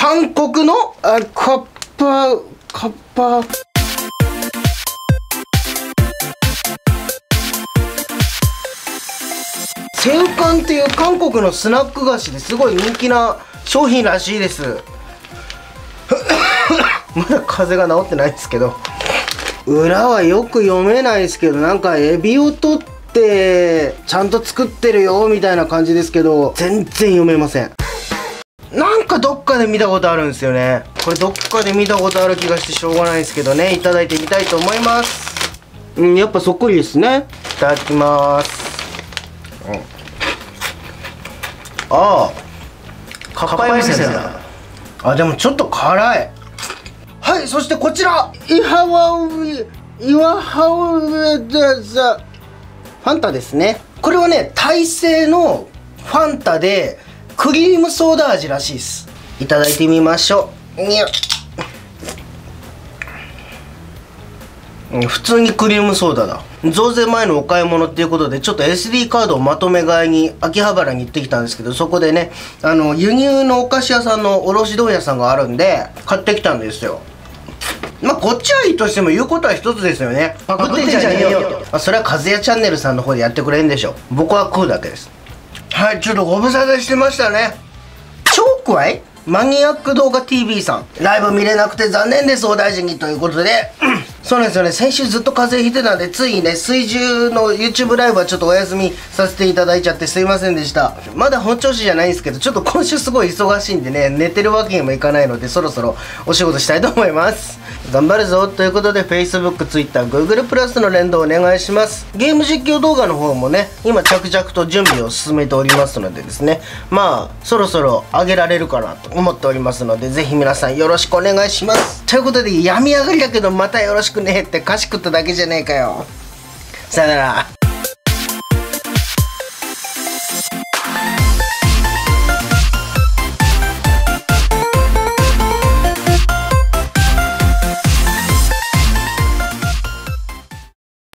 韓国のカッパセウカンっていう韓国のスナック菓子ですごい人気な商品らしいですまだ風邪が治ってないですけど、裏はよく読めないですけど、なんかエビを取ってちゃんと作ってるよみたいな感じですけど、全然読めません。なんかどっかで見たことあるんですよね。これどっかで見たことある気がしてしょうがないですけどね、いただいてみたいと思います。うん、やっぱそっくりですね。いただきます、うん、ああ、かっぱえびせんだ。あ、でもちょっと辛い。はい、そしてこちらイワハウザファンタですね。これはね、タイ製のファンタでクリームソーダ味らしいです。いただいてみましょう。にゃ、普通にクリームソーダだ。増税前のお買い物っていうことで、ちょっと SD カードをまとめ買いに秋葉原に行ってきたんですけど、そこでね、輸入のお菓子屋さんの卸問屋さんがあるんで買ってきたんですよ。まあこっちはいいとしても、言うことは一つですよね。パクってんじゃねえよと。それはかずやチャンネルさんの方でやってくれんでしょ。僕は食うだけです。はい、ちょっとご無沙汰してましたね。超怖いマニアック動画 TV さん、ライブ見れなくて残念です、お大事にということでそうなんですよね、先週ずっと風邪ひいてたんで、ついね、水中の YouTube ライブはちょっとお休みさせていただいちゃって、すいませんでした。まだ本調子じゃないんですけど、ちょっと今週すごい忙しいんでね、寝てるわけにもいかないので、そろそろお仕事したいと思います。頑張るぞということで、 Facebook、Twitter、Google プラスの連動お願いします。ゲーム実況動画の方もね、今着々と準備を進めておりますのでですね、まあそろそろ上げられるかなと思っておりますので、ぜひ皆さんよろしくお願いします。ということで、病み上がりだけどまたよろしくねって、菓子食っただけじゃねえかよ。さよなら。